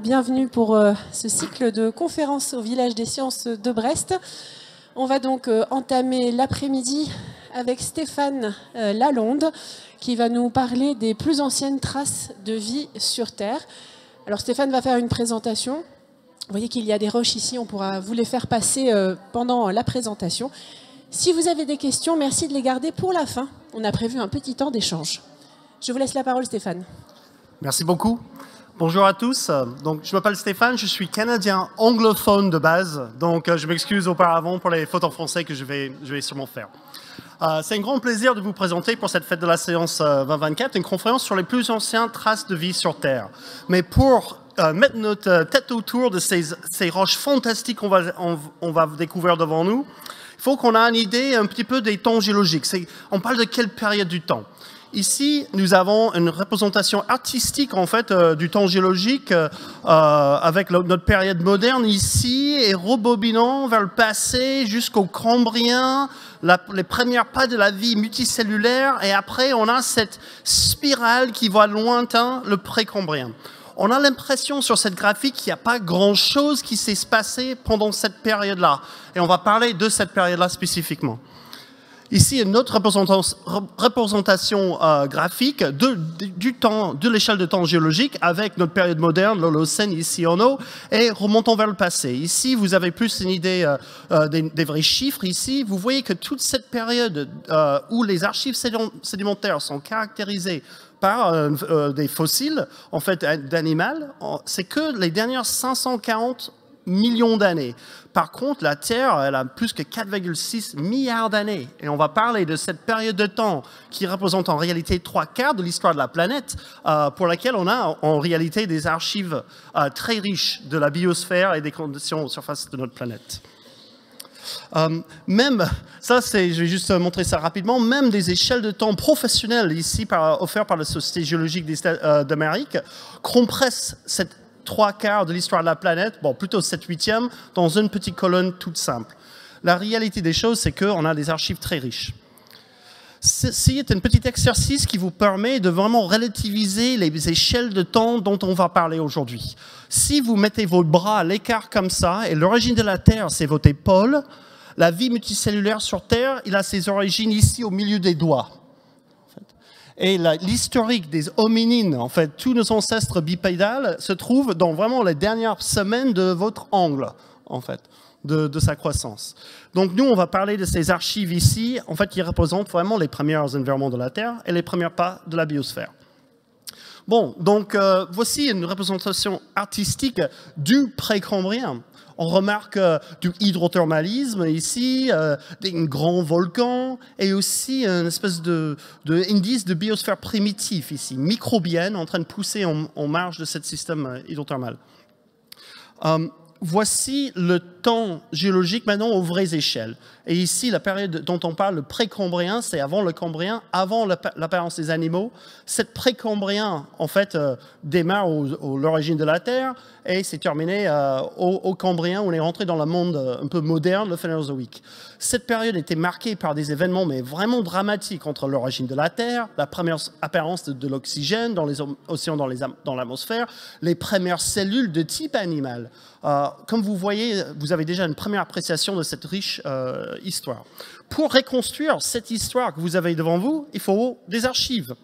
bienvenue pour ce cycle de conférences au Village des Sciences de Brest. On va donc entamer l'après-midi avec Stéphane Lalonde qui va nous parler des plus anciennes traces de vie sur Terre. Alors Stéphane va faire une présentation. Vous voyez qu'il y a des roches ici, on pourra vous les faire passer pendant la présentation. Si vous avez des questions, merci de les garder pour la fin. On a prévu un petit temps d'échange. Je vous laisse la parole Stéphane. Merci beaucoup. Bonjour à tous. Donc, je m'appelle Stéphane, je suis canadien anglophone de base. Donc, je m'excuse auparavant pour les fautes en français que je vais sûrement faire. C'est un grand plaisir de vous présenter pour cette fête de la séance 2024 une conférence sur les plus anciennes traces de vie sur Terre. Mais pour mettre notre tête autour de ces roches fantastiques qu'on va découvrir devant nous, il faut qu'on ait une idée un petit peu des temps géologiques. On parle de quelle période du temps? Ici, nous avons une représentation artistique en fait du temps géologique avec notre période moderne ici et rebobinant vers le passé jusqu'au Cambrien, les premiers pas de la vie multicellulaire et après on a cette spirale qui va lointain, le pré-Cambrien. On a l'impression sur cette graphique qu'il n'y a pas grand-chose qui s'est passé pendant cette période-là et on va parler de cette période-là spécifiquement. Ici, une autre représentation graphique de l'échelle de temps géologique avec notre période moderne, l'Holocène ici en haut, et remontons vers le passé. Ici, vous avez plus une idée des vrais chiffres. Ici, vous voyez que toute cette période où les archives sédimentaires sont caractérisées par des fossiles, en fait, d'animaux, c'est que les dernières 540 millions d'années. Par contre, la Terre, elle a plus que 4,6 milliards d'années. Et on va parler de cette période de temps qui représente en réalité 3/4 de l'histoire de la planète, pour laquelle on a en réalité des archives très riches de la biosphère et des conditions de surface de notre planète. Même, ça c'est, je vais juste montrer ça rapidement, même des échelles de temps professionnelles ici offertes par la Société géologique d'Amérique compressent cette 3/4 de l'histoire de la planète, bon plutôt 7/8e, dans une petite colonne toute simple. La réalité des choses, c'est qu'on a des archives très riches. Ceci est un petit exercice qui vous permet de vraiment relativiser les échelles de temps dont on va parler aujourd'hui. Si vous mettez vos bras à l'écart comme ça, et l'origine de la Terre, c'est votre épaule, la vie multicellulaire sur Terre, il a ses origines ici au milieu des doigts. Et l'historique des hominines, en fait, tous nos ancêtres bipédales se trouvent dans vraiment les dernières semaines de votre angle, en fait, de sa croissance. Donc nous, on va parler de ces archives ici, en fait, qui représentent vraiment les premiers environnements de la Terre et les premiers pas de la biosphère. Bon, donc voici une représentation artistique du pré-cambrien. On remarque du hydrothermalisme ici, un grand volcan et aussi une espèce d'indice de biosphère primitif ici, microbienne, en train de pousser en marge de ce système hydrothermal. Voici le temps géologique maintenant aux vraies échelles. Et ici, la période dont on parle, le pré-cambrien, c'est avant le cambrien, avant l'apparence des animaux. Cet pré-cambrien, en fait, démarre à l'origine de la Terre et c'est terminé au cambrien, où on est rentré dans le monde un peu moderne, le Phanérozoïque. Cette période était marquée par des événements mais vraiment dramatiques entre l'origine de la Terre, la première apparence de l'oxygène dans les océans, dans l'atmosphère, les premières cellules de type animal. Comme vous voyez, vous avez déjà une première appréciation de cette riche histoire. Pour reconstruire cette histoire que vous avez devant vous, il faut des archives.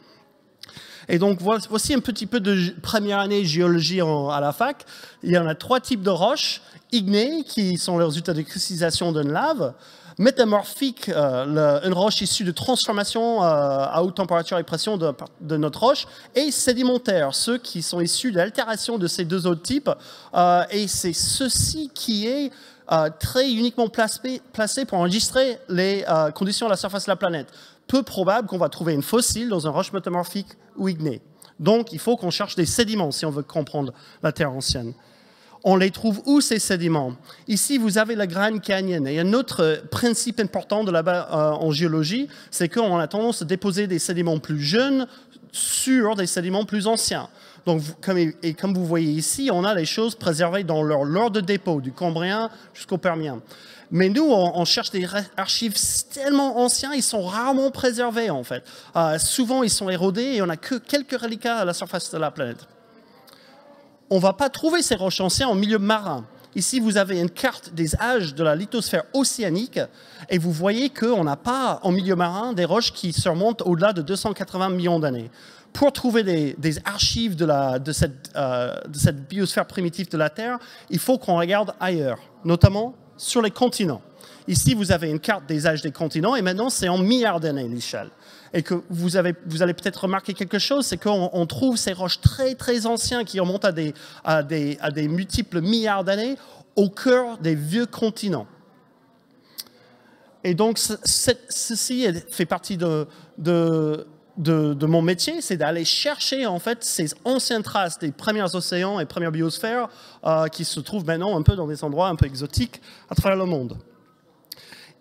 Et donc voici un petit peu de première année géologie à la fac. Il y en a trois types de roches, ignées, qui sont le résultat de cristalisation d'une lave, métamorphique, une roche issue de transformation à haute température et pression de notre roche, et sédimentaire, ceux qui sont issus de l'altération de ces deux autres types. Et c'est ceci qui est très uniquement placé pour enregistrer les conditions à la surface de la planète. Peu probable qu'on va trouver une fossile dans une roche métamorphique ou ignée. Donc il faut qu'on cherche des sédiments si on veut comprendre la Terre ancienne. On les trouve où ces sédiments? Ici, vous avez le Grand Canyon. Et un autre principe important de là-bas en géologie, c'est qu'on a tendance à déposer des sédiments plus jeunes sur des sédiments plus anciens. Donc, comme vous voyez ici, on a les choses préservées dans leur de dépôt, du Cambrien jusqu'au Permien. Mais nous, on cherche des archives tellement anciens, ils sont rarement préservés en fait. Souvent, ils sont érodés et on n'a que quelques reliquats à la surface de la planète. on ne va pas trouver ces roches anciennes en milieu marin. Ici, vous avez une carte des âges de la lithosphère océanique et vous voyez qu'on n'a pas, en milieu marin, des roches qui surmontent au-delà de 280 millions d'années. Pour trouver des archives de cette biosphère primitive de la Terre, il faut qu'on regarde ailleurs, notamment sur les continents. Ici, vous avez une carte des âges des continents et maintenant, c'est en milliards d'années l'échelle. Et que vous allez peut-être remarquer quelque chose, c'est qu'on trouve ces roches très très anciennes qui remontent à des multiples milliards d'années au cœur des vieux continents. Et donc ceci fait partie de mon métier, c'est d'aller chercher en fait ces anciennes traces des premiers océans et premières biosphères qui se trouvent maintenant un peu dans des endroits un peu exotiques à travers le monde.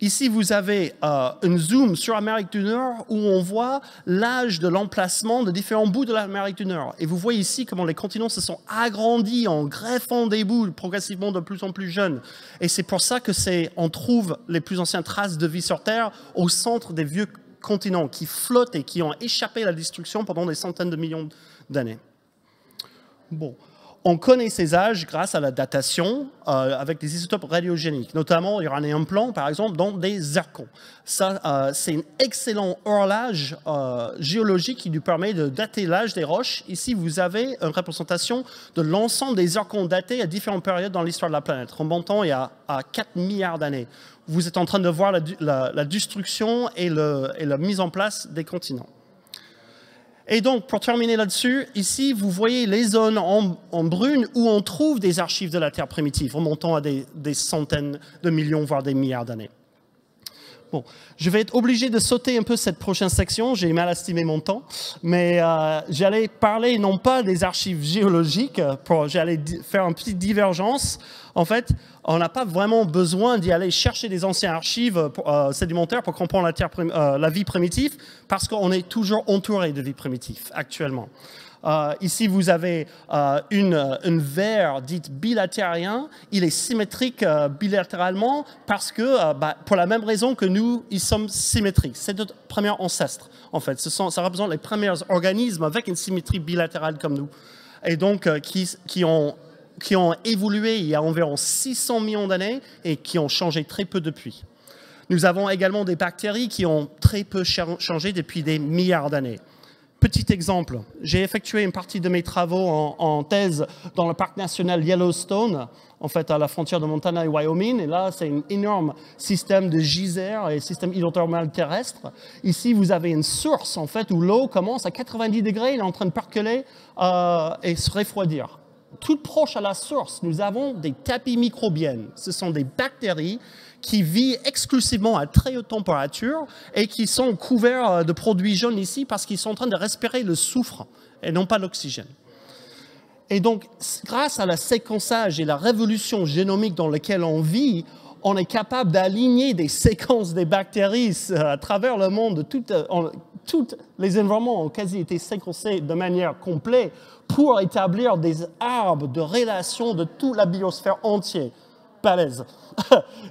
Ici, vous avez une zoom sur l'Amérique du Nord où on voit l'âge de l'emplacement de différents bouts de l'Amérique du Nord. Et vous voyez ici comment les continents se sont agrandis en greffant des bouts progressivement de plus en plus jeunes. Et c'est pour ça qu'on trouve les plus anciennes traces de vie sur Terre au centre des vieux continents qui flottent et qui ont échappé à la destruction pendant des centaines de millions d'années. Bon. On connaît ces âges grâce à la datation avec des isotopes radiogéniques, notamment uranium plan, par exemple, dans des zircons. Ça, c'est un excellent horloge géologique qui nous permet de dater l'âge des roches. Ici, vous avez une représentation de l'ensemble des zircons datés à différentes périodes dans l'histoire de la planète, remontant à 4 milliards d'années. Vous êtes en train de voir la destruction et la mise en place des continents. Et donc, pour terminer là-dessus, ici, vous voyez les zones en brune où on trouve des archives de la Terre primitive, remontant à des centaines de millions, voire des milliards d'années. Bon, je vais être obligé de sauter un peu cette prochaine section, j'ai mal estimé mon temps, mais j'allais parler non pas des archives géologiques, j'allais faire une petite divergence. En fait, on n'a pas vraiment besoin d'y aller chercher des anciennes archives sédimentaires pour comprendre la vie primitive, parce qu'on est toujours entouré de vie primitive actuellement. Ici, vous avez une verre dite bilatérien. Il est symétrique bilatéralement parce que, pour la même raison que nous, ils sommes symétriques. C'est notre premier ancêtre, en fait. Ça représente les premiers organismes avec une symétrie bilatérale comme nous. Et donc, qui ont évolué il y a environ 600 millions d'années et qui ont changé très peu depuis. Nous avons également des bactéries qui ont très peu changé depuis des milliards d'années. Petit exemple, j'ai effectué une partie de mes travaux en thèse dans le parc national Yellowstone, en fait à la frontière de Montana et Wyoming, et là c'est un énorme système de geysers et système hydrothermal terrestre. Ici vous avez une source en fait où l'eau commence à 90 degrés, elle est en train de percoler et se refroidir. Tout proche à la source, nous avons des tapis microbiennes. Ce sont des bactéries qui vivent exclusivement à très haute température et qui sont couverts de produits jaunes ici parce qu'ils sont en train de respirer le soufre et non pas l'oxygène. Et donc, grâce à la séquençage et la révolution génomique dans laquelle on vit, on est capable d'aligner des séquences des bactéries à travers le monde. Tous les environnements ont quasi été séquencés de manière complète pour établir des arbres de relations de toute la biosphère entière. Balèze.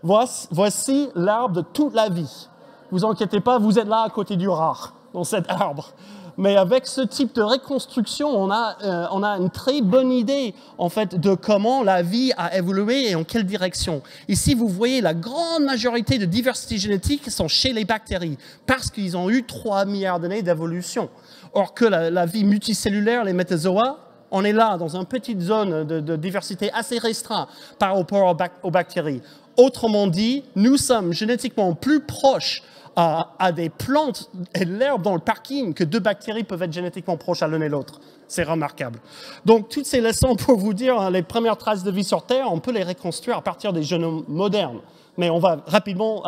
Voici l'arbre de toute la vie. Vous inquiétez pas, vous êtes là à côté du rare, dans cet arbre. Mais avec ce type de reconstruction, on a une très bonne idée en fait, de comment la vie a évolué et en quelle direction. Ici, vous voyez la grande majorité de diversité génétique sont chez les bactéries parce qu'ils ont eu 3 milliards d'années d'évolution. Or que la vie multicellulaire, les métazoa, on est là dans une petite zone de diversité assez restreinte par rapport aux bactéries. Autrement dit, nous sommes génétiquement plus proches à des plantes et de l'herbe dans le parking que deux bactéries peuvent être génétiquement proches à l'un et l'autre. C'est remarquable. Donc, toutes ces leçons pour vous dire, hein, les premières traces de vie sur Terre, on peut les reconstruire à partir des génomes modernes. Mais on va rapidement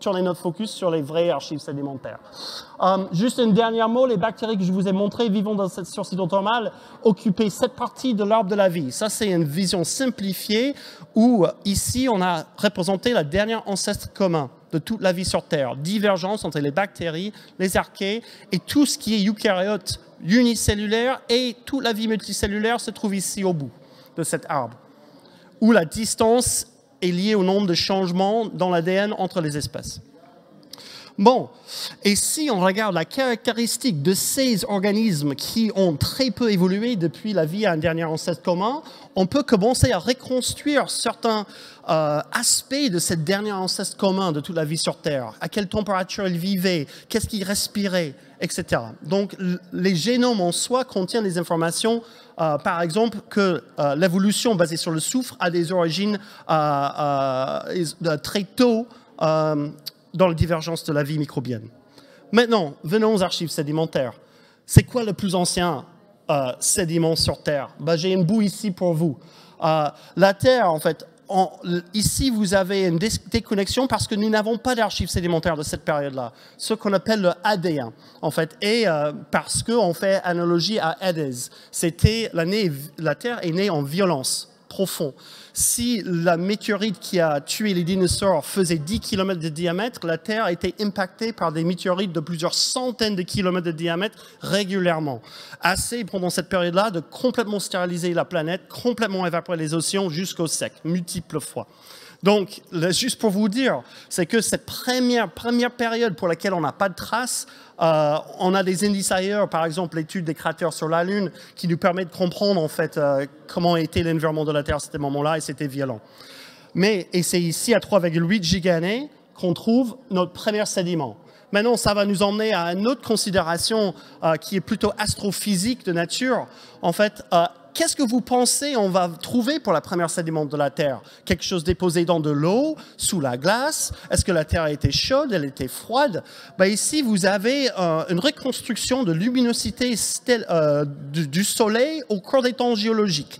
tourner notre focus sur les vraies archives sédimentaires. Juste un dernier mot, les bactéries que je vous ai montrées vivant dans cette source hydrothermale occupaient cette partie de l'arbre de la vie. Ça, c'est une vision simplifiée où, ici, on a représenté la dernière ancêtre commun de toute la vie sur Terre. Divergence entre les bactéries, les archées et tout ce qui est eucaryote unicellulaire et toute la vie multicellulaire se trouve ici au bout de cet arbre, où la distance est liée au nombre de changements dans l'ADN entre les espèces. Bon, et si on regarde la caractéristique de ces organismes qui ont très peu évolué depuis la vie à un dernier ancêtre commun, on peut commencer à reconstruire certains aspects de cette dernière ancêtre commun de toute la vie sur Terre. À quelle température ils vivaient, qu'est-ce qu'ils respiraient, etc. Donc, les génomes en soi contiennent des informations, par exemple, que l'évolution basée sur le soufre a des origines très tôt dans la divergence de la vie microbienne. Maintenant, venons aux archives sédimentaires. C'est quoi le plus ancien sédiment sur Terre? Ben, j'ai une bouille ici pour vous. La Terre, en fait, ici vous avez une déconnexion parce que nous n'avons pas d'archives sédimentaires de cette période-là, ce qu'on appelle le Hadéen, en fait, et parce qu'on fait analogie à Hadès. C'était l'année, la Terre est née en violence profonde. Si la météorite qui a tué les dinosaures faisait 10 km de diamètre, la Terre était impactée par des météorites de plusieurs centaines de kilomètres de diamètre régulièrement. Assez pendant cette période-là de complètement stériliser la planète, complètement évaporer les océans jusqu'au sec, multiples fois. Donc, là, juste pour vous dire, c'est que cette première période pour laquelle on n'a pas de traces, on a des indices ailleurs, par exemple l'étude des cratères sur la Lune, qui nous permet de comprendre en fait comment était l'environnement de la Terre à ce moment-là, et c'était violent. Mais, et c'est ici à 3,8 gigannées qu'on trouve notre premier sédiment. Maintenant, ça va nous emmener à une autre considération qui est plutôt astrophysique de nature. En fait, qu'est-ce que vous pensez on va trouver pour la première sédiment de la Terre? Quelque chose déposé dans de l'eau, sous la glace? Est-ce que la Terre était chaude? Elle était froide? Ben ici, vous avez une reconstruction de luminosité du Soleil au cours des temps géologiques.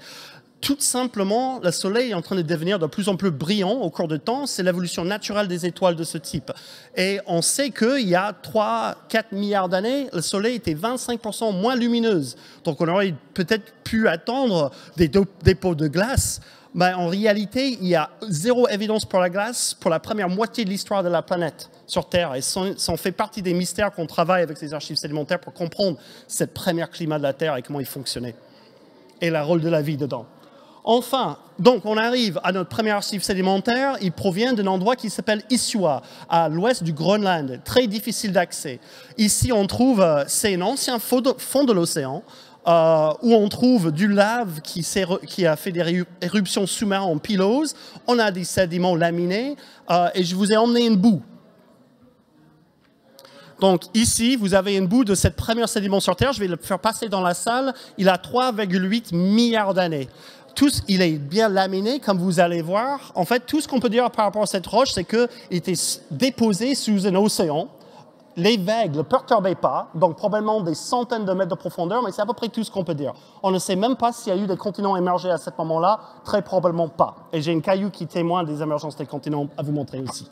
Tout simplement, le Soleil est en train de devenir de plus en plus brillant au cours du temps. C'est l'évolution naturelle des étoiles de ce type. Et on sait qu'il y a 3-4 milliards d'années, le Soleil était 25% moins lumineuse. Donc on aurait peut-être pu attendre des dépôts de glace. Mais en réalité, il y a zéro évidence pour la glace pour la première moitié de l'histoire de la planète sur Terre. Et ça en fait partie des mystères qu'on travaille avec ces archives sédimentaires pour comprendre ce premier climat de la Terre et comment il fonctionnait. Et le rôle de la vie dedans. Enfin, donc on arrive à notre premier archive sédimentaire. Il provient d'un endroit qui s'appelle Isua, à l'ouest du Groenland, très difficile d'accès. Ici, on trouve, c'est un ancien fond de l'océan, où on trouve du lave qui a fait des éruptions sous-marines en pylose. On a des sédiments laminés, et je vous ai emmené une boue. Donc ici, vous avez une boue de cette première sédiment sur Terre. Je vais le faire passer dans la salle. Il a 3,8 milliards d'années. Il est bien laminé, comme vous allez voir. En fait, tout ce qu'on peut dire par rapport à cette roche, c'est qu'il était déposé sous un océan. Les vagues ne le perturbaient pas, donc probablement des centaines de mètres de profondeur, mais c'est à peu près tout ce qu'on peut dire. On ne sait même pas s'il y a eu des continents émergés à ce moment-là, très probablement pas. Et j'ai une caillou qui témoigne des émergences des continents à vous montrer aussi.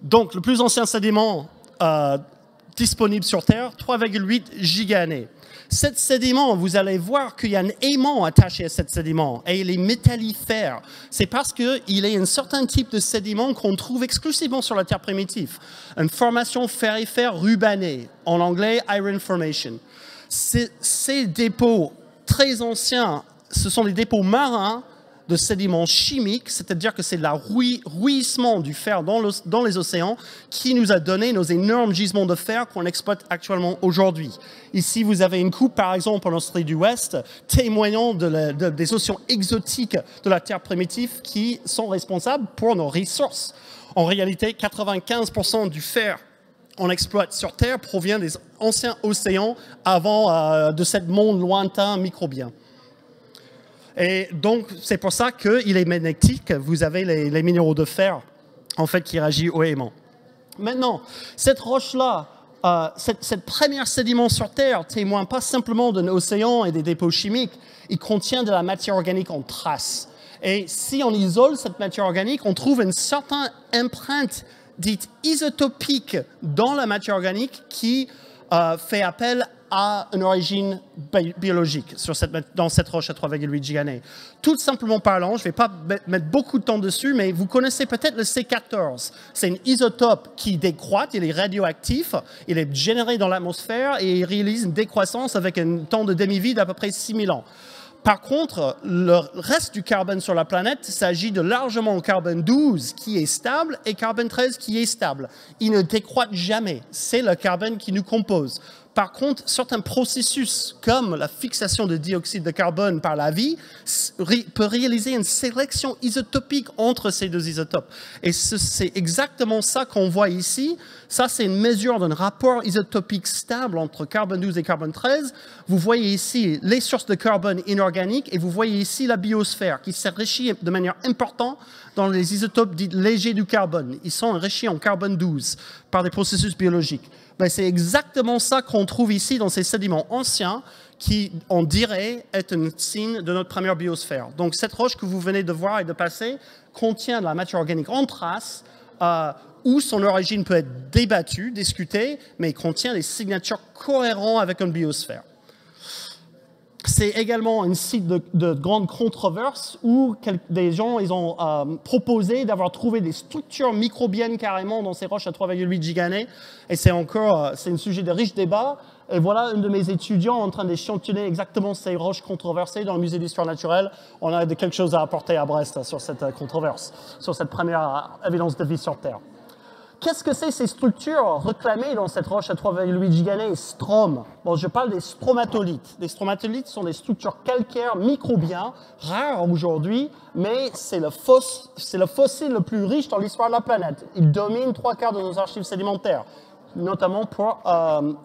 Donc, le plus ancien sédiment disponible sur Terre, 3,8 gigannées. Cet sédiment, vous allez voir qu'il y a un aimant attaché à cet sédiment et il est métallifère. C'est parce qu'il est un certain type de sédiment qu'on trouve exclusivement sur la Terre primitive. Une formation ferrifère rubanée, en anglais Iron Formation. Ces dépôts très anciens, ce sont des dépôts marins de sédiments chimiques, c'est-à-dire que c'est le rouillissement du fer dans les océans qui nous a donné nos énormes gisements de fer qu'on exploite actuellement aujourd'hui. Ici, vous avez une coupe, par exemple, en Australie du Ouest, témoignant des océans exotiques de la Terre primitive qui sont responsables pour nos ressources. En réalité, 95% du fer qu'on exploite sur Terre provient des anciens océans avant de ce monde lointain microbien. Et donc, c'est pour ça qu'il est magnétique. Vous avez les minéraux de fer, en fait, qui réagissent au aimant. Maintenant, cette roche-là, cette première sédiment sur Terre témoigne pas simplement d'un océan et des dépôts chimiques. Il contient de la matière organique en traces. Et si on isole cette matière organique, on trouve une certaine empreinte dite isotopique dans la matière organique qui fait appel à une origine biologique dans cette roche à 3,8 gigannées. Tout simplement parlant, je ne vais pas mettre beaucoup de temps dessus, mais vous connaissez peut-être le C14. C'est un isotope qui décroît, il est radioactif, il est généré dans l'atmosphère et il réalise une décroissance avec un temps de demi-vie d'à peu près 6000 ans. Par contre, le reste du carbone sur la planète s'agit de largement carbone 12 qui est stable et carbone 13 qui est stable. Il ne décroît jamais. C'est le carbone qui nous compose. Par contre, certains processus comme la fixation de dioxyde de carbone par la vie peut réaliser une sélection isotopique entre ces deux isotopes. Et c'est exactement ça qu'on voit ici. Ça, c'est une mesure d'un rapport isotopique stable entre carbone 12 et carbone 13. Vous voyez ici les sources de carbone inorganique et vous voyez ici la biosphère qui s'enrichit de manière importante dans les isotopes dits légers du carbone. Ils sont enrichis en carbone 12 par des processus biologiques. Ben, c'est exactement ça qu'on trouve ici dans ces sédiments anciens qui, on dirait, est un signe de notre première biosphère. Donc cette roche que vous venez de voir et de passer contient de la matière organique en trace où son origine peut être débattue, discutée, mais contient des signatures cohérentes avec une biosphère. C'est également un site de grande controverse où des gens ils ont proposé d'avoir trouvé des structures microbiennes carrément dans ces roches à 3,8 gigannées. Et c'est encore un sujet de riche débat. Et voilà une de mes étudiants en train d'échantillonner exactement ces roches controversées dans le musée d'histoire naturelle. On a quelque chose à apporter à Brest sur cette controverse, sur cette première évidence de vie sur Terre. Qu'est-ce que c'est ces structures reclamées dans cette roche à 3,8 gigannées, strom? Bon, je parle des stromatolites. Les stromatolites sont des structures calcaires microbiennes, rares aujourd'hui, mais c'est le fossile le plus riche dans l'histoire de la planète. Il domine 3 quarts de nos archives sédimentaires, notamment pour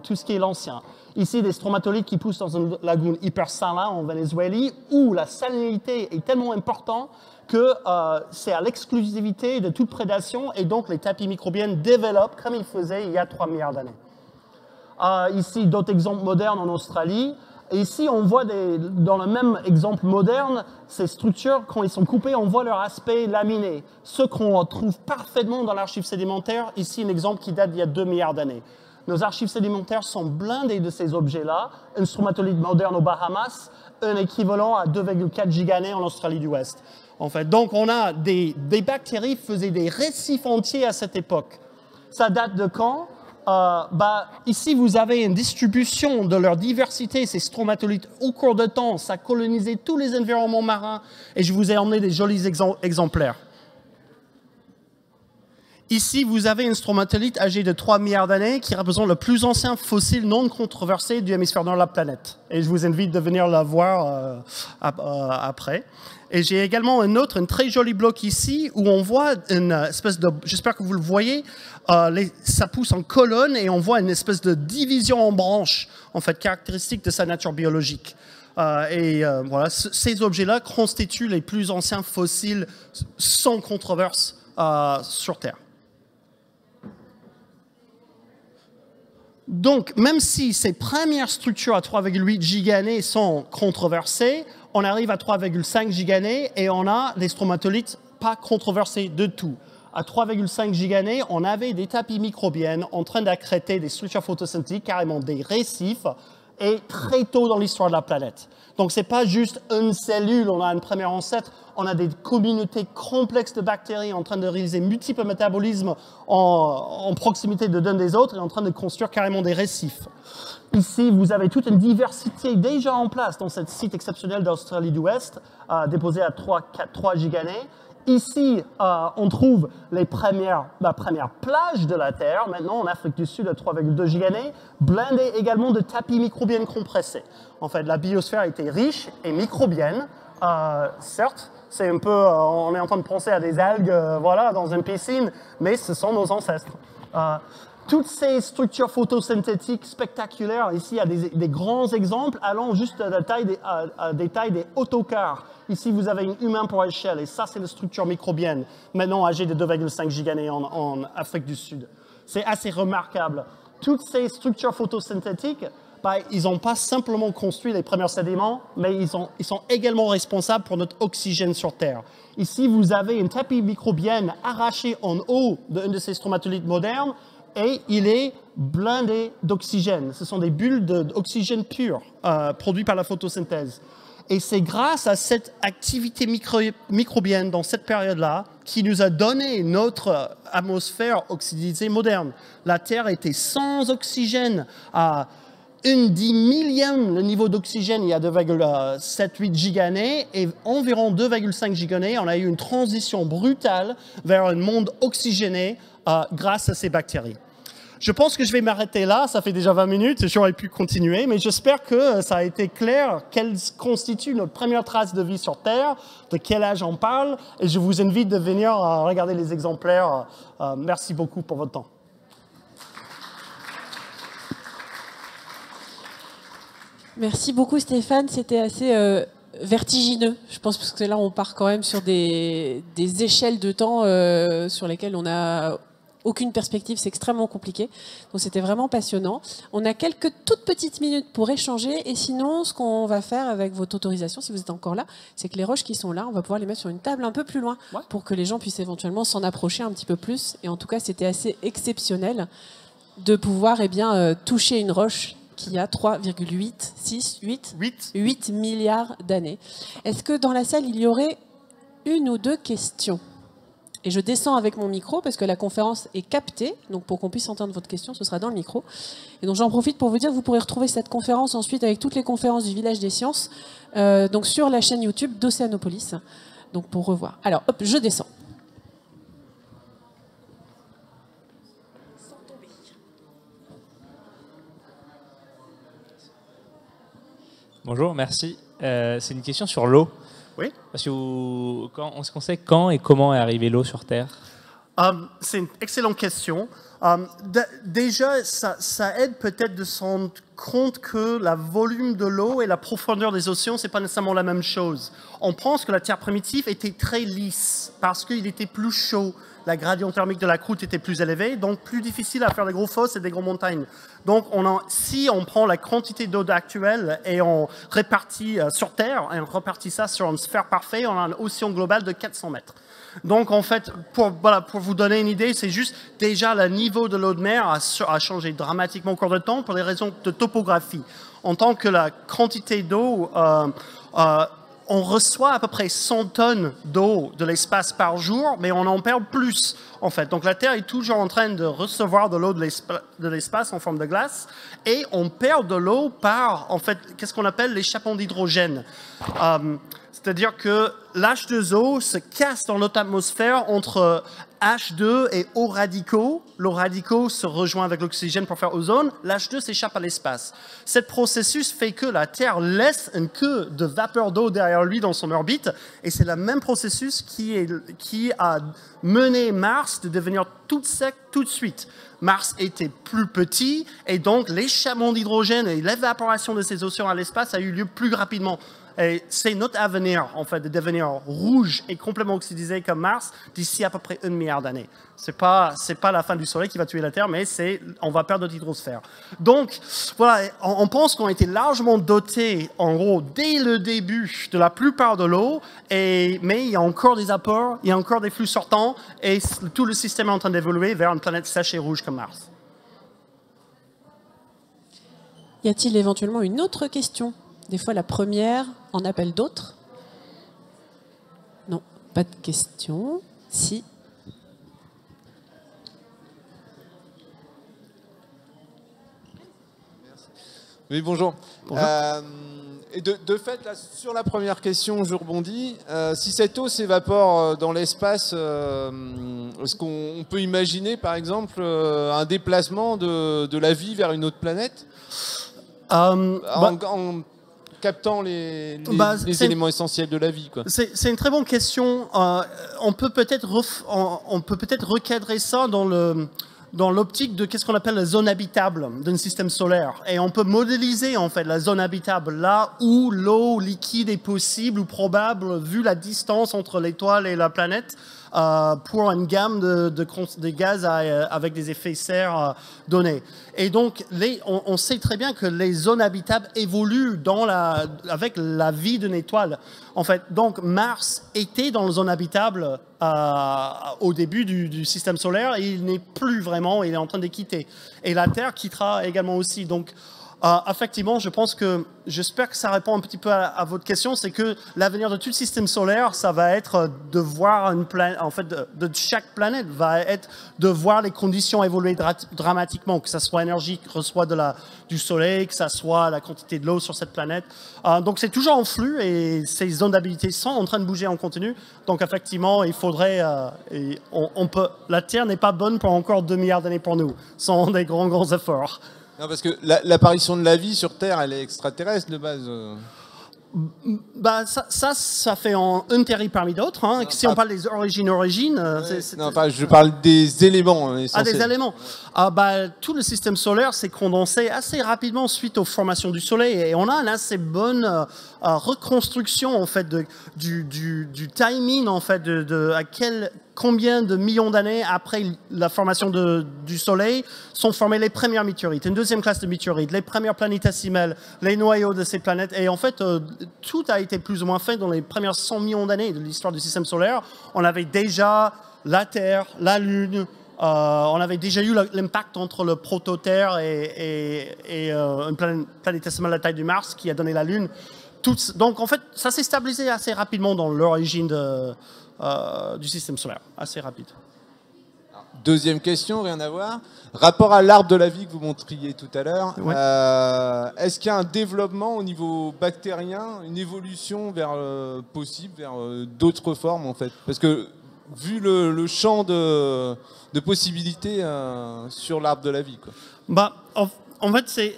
tout ce qui est l'ancien. Ici, des stromatolites qui poussent dans une lagune hyper salée en Venezuela, où la salinité est tellement importante que c'est à l'exclusivité de toute prédation et donc les tapis microbiennes développent comme ils faisaient il y a 3 milliards d'années. Ici, d'autres exemples modernes en Australie. Et ici, on voit dans le même exemple moderne, ces structures, quand ils sont coupés, on voit leur aspect laminé. Ce qu'on retrouve parfaitement dans l'archive sédimentaire, ici un exemple qui date d'il y a 2 milliards d'années. Nos archives sédimentaires sont blindées de ces objets-là. Un stromatolite moderne aux Bahamas, un équivalent à 2,4 gigannées en Australie du Ouest. En fait. Donc, on a des bactéries qui faisaient des récifs entiers à cette époque. Ça date de quand? Ici, vous avez une distribution de leur diversité. Ces stromatolites, au cours de temps, ça colonisait tous les environnements marins. Et je vous ai emmené des jolis exemplaires. Ici, vous avez une stromatolite âgée de 3 milliards d'années qui représente le plus ancien fossile non controversé du hémisphère nord de la planète. Et je vous invite de venir la voir après. Et j'ai également un très joli bloc ici où on voit une espèce de, j'espère que vous le voyez, ça pousse en colonne et on voit une espèce de division en branches, en fait, caractéristique de sa nature biologique. Voilà, ces objets-là constituent les plus anciens fossiles sans controverse sur Terre. Donc, même si ces premières structures à 3,8 gigannées sont controversées, on arrive à 3,5 gigannées et on a des stromatolites pas controversés de tout. À 3,5 gigannées, on avait des tapis microbiennes en train d'accréter des structures photosynthétiques, carrément des récifs, et très tôt dans l'histoire de la planète. Donc, ce n'est pas juste une cellule, on a un premier ancêtre, on a des communautés complexes de bactéries en train de réaliser multiples métabolismes en proximité de l'un des autres et en train de construire carrément des récifs. Ici, vous avez toute une diversité déjà en place dans ce site exceptionnel d'Australie du Ouest, déposé à 3 gigannées. Ici, on trouve la première plage de la Terre, maintenant en Afrique du Sud, à 3,2 gigannées, blindée également de tapis microbiennes compressés. En fait, la biosphère était riche et microbienne. Certes, c'est un peu, on est en train de penser à des algues voilà, dans une piscine, mais ce sont nos ancêtres. Toutes ces structures photosynthétiques spectaculaires, ici, il y a des grands exemples allant juste à la taille des autocars. Ici, vous avez une humain pour échelle, et ça, c'est la structure microbienne, maintenant âgée de 2,5 gigannées en Afrique du Sud. C'est assez remarquable. Toutes ces structures photosynthétiques, ils n'ont pas simplement construit les premiers sédiments, mais ils sont également responsables pour notre oxygène sur Terre. Ici, vous avez une tapis microbienne arrachée en haut d'un de ces stromatolites modernes, et il est blindé d'oxygène. Ce sont des bulles d'oxygène pur produites par la photosynthèse. Et c'est grâce à cette activité microbienne dans cette période-là qui nous a donné notre atmosphère oxydisée moderne. La Terre était sans oxygène. une dix millième, le niveau d'oxygène il y a 2,78 giganées et environ 2,5 giganées, on a eu une transition brutale vers un monde oxygéné grâce à ces bactéries. Je pense que je vais m'arrêter là, ça fait déjà 20 minutes, j'aurais pu continuer, mais j'espère que ça a été clair quelle constitue notre première trace de vie sur Terre, de quel âge on parle, et je vous invite de venir regarder les exemplaires. Merci beaucoup pour votre temps. Merci beaucoup Stéphane, c'était assez vertigineux, je pense, parce que là on part quand même sur des échelles de temps sur lesquelles on a... aucune perspective, c'est extrêmement compliqué. Donc c'était vraiment passionnant. On a quelques toutes petites minutes pour échanger et sinon, ce qu'on va faire avec votre autorisation, si vous êtes encore là, c'est que les roches qui sont là, on va pouvoir les mettre sur une table un peu plus loin pour que les gens puissent éventuellement s'en approcher un petit peu plus. Et en tout cas, c'était assez exceptionnel de pouvoir toucher une roche qui a 8 milliards d'années. Est-ce que dans la salle, il y aurait une ou deux questions ? Et je descends avec mon micro parce que la conférence est captée. Donc pour qu'on puisse entendre votre question, ce sera dans le micro. Et donc j'en profite pour vous dire que vous pourrez retrouver cette conférence ensuite avec toutes les conférences du Village des Sciences donc sur la chaîne YouTube d'Océanopolis. Donc pour revoir. Alors hop, je descends. Bonjour, merci. C'est une question sur l'eau. Oui. Parce que on sait quand et comment est arrivée l'eau sur Terre? C'est une excellente question. Déjà, ça aide peut-être de se rendre compte que le volume de l'eau et la profondeur des océans, ce n'est pas nécessairement la même chose. On pense que la Terre primitive était très lisse parce qu'il était plus chaud. La gradient thermique de la croûte était plus élevée, donc plus difficile à faire des gros fosses et des grosses montagnes. Donc si on prend la quantité d'eau actuelle et on répartit sur Terre, et on répartit ça sur une sphère parfaite, on a un océan global de 400 mètres. Donc en fait, pour vous donner une idée, c'est juste déjà le niveau de l'eau de mer a changé dramatiquement au cours du temps pour des raisons de topographie. En tant que la quantité d'eau... on reçoit à peu près 100 tonnes d'eau de l'espace par jour, mais on en perd plus, en fait. Donc la Terre est toujours en train de recevoir de l'eau de l'espace en forme de glace, et on perd de l'eau par, en fait, qu'est-ce qu'on appelle l'échappement d'hydrogène. C'est-à-dire que l'H2O se casse dans notre atmosphère entre H2 et O radicaux. L'eau radicaux se rejoint avec l'oxygène pour faire ozone. L'H2 s'échappe à l'espace. Ce processus fait que la Terre laisse une queue de vapeur d'eau derrière lui dans son orbite. Et c'est le même processus qui a mené Mars de devenir toute sec tout de suite. Mars était plus petit et donc l'échappement d'hydrogène et l'évaporation de ces océans à l'espace a eu lieu plus rapidement. Et c'est notre avenir, en fait, de devenir rouge et complètement oxydisé comme Mars d'ici à peu près 1 milliard d'années. C'est pas la fin du Soleil qui va tuer la Terre, mais on va perdre notre hydrosphère. Donc, voilà, on pense qu'on a été largement doté, en gros, dès le début de la plupart de l'eau, mais il y a encore des apports, il y a encore des flux sortants, et tout le système est en train d'évoluer vers une planète sèche et rouge comme Mars. Y a-t-il éventuellement une autre question ? Des fois, la première en appelle d'autres. Non, pas de questions. Si. Oui, bonjour. Bonjour. Et de fait, là, sur la première question, je rebondis. Si cette eau s'évapore dans l'espace, est-ce qu'on peut imaginer, par exemple, un déplacement de la vie vers une autre planète captant les éléments essentiels de la vie. C'est une très bonne question. On peut peut-être recadrer ça dans l'optique de qu'est-ce qu'on appelle la zone habitable d'un système solaire. Et on peut modéliser en fait la zone habitable là où l'eau liquide est possible ou probable vu la distance entre l'étoile et la planète pour une gamme de gaz avec des effets serre donnés. Et donc, on sait très bien que les zones habitables évoluent avec la vie d'une étoile. En fait, donc Mars était dans la zone habitable au début du système solaire et il n'est plus vraiment, il est en train de quitter. Et la Terre quittera également aussi. Donc, Effectivement, je pense que, j'espère que ça répond un petit peu à votre question, c'est que l'avenir de tout le système solaire, ça va être de voir une planète, en fait, de chaque planète, va être de voir les conditions évoluer dramatiquement, que ça soit l'énergie qui reçoit du soleil, que ça soit la quantité de l'eau sur cette planète. Donc c'est toujours en flux et ces zones d'habilité sont en train de bouger en continu. Donc effectivement, il faudrait, la Terre n'est pas bonne pour encore 2 milliards d'années pour nous, sans des grands efforts. Non, parce que l'apparition de la vie sur Terre, elle est extraterrestre de base. Bah, ça fait une théorie parmi d'autres. Hein. Si on parle des origines... Ouais, non, je parle des éléments essentiels. Ah, des éléments. Bah, tout le système solaire s'est condensé assez rapidement suite aux formations du Soleil. Et on a une assez bonne reconstruction en fait, du timing, en fait, combien de millions d'années après la formation du Soleil sont formées les premières météorites, une deuxième classe de météorites, les premières planétésimales, les noyaux de ces planètes. Et en fait, tout a été plus ou moins fait dans les premières 100 millions d'années de l'histoire du système solaire. On avait déjà la Terre, la Lune, on avait déjà eu l'impact entre le proto-Terre et une planétésimale de la taille de Mars qui a donné la Lune. Donc en fait, ça s'est stabilisé assez rapidement dans l'origine du système solaire, assez rapide. Deuxième question, rien à voir. Rapport à l'arbre de la vie que vous montriez tout à l'heure, ouais. Est-ce qu'il y a un développement au niveau bactérien, une évolution vers possible, vers d'autres formes en fait? Parce que vu le champ de possibilités sur l'arbre de la vie, quoi. Bah, en fait, c'est...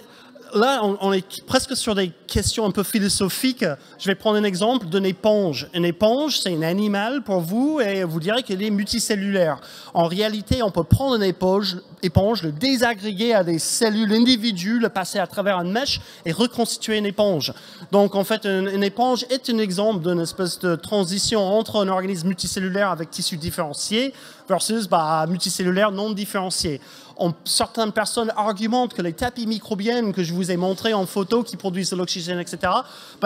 Là, on est presque sur des questions un peu philosophiques. Je vais prendre un exemple d'une éponge. Une éponge, c'est un animal pour vous et vous direz qu'elle est multicellulaire. En réalité, on peut prendre une éponge, le désagréger à des cellules individuelles, le passer à travers une mèche et reconstituer une éponge. Donc, en fait, une éponge est un exemple d'une espèce de transition entre un organisme multicellulaire avec tissu différencié versus multicellulaire non différencié. Certaines personnes argumentent que les tapis microbiennes que je vous ai montrés en photo qui produisent de l'oxygène, etc.,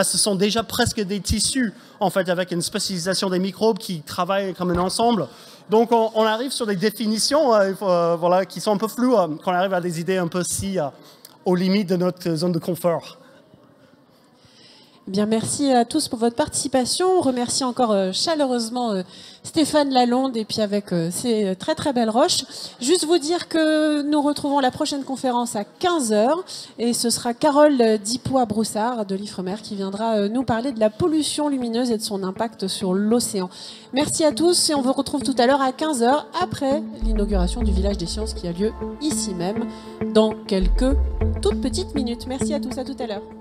ce sont déjà presque des tissus, en fait, avec une spécialisation des microbes qui travaillent comme un ensemble. Donc, on arrive sur des définitions voilà, qui sont un peu floues, quand on arrive à des idées un peu aux limites de notre zone de confort. Bien, merci à tous pour votre participation. On remercie encore chaleureusement Stéphane Lalonde et puis avec ses très très belles roches. Juste vous dire que nous retrouvons la prochaine conférence à 15 h et ce sera Carole Dipoa-Broussard de l'Ifremer qui viendra nous parler de la pollution lumineuse et de son impact sur l'océan. Merci à tous et on vous retrouve tout à l'heure à 15 h après l'inauguration du village des sciences qui a lieu ici même dans quelques toutes petites minutes. Merci à tous, à tout à l'heure.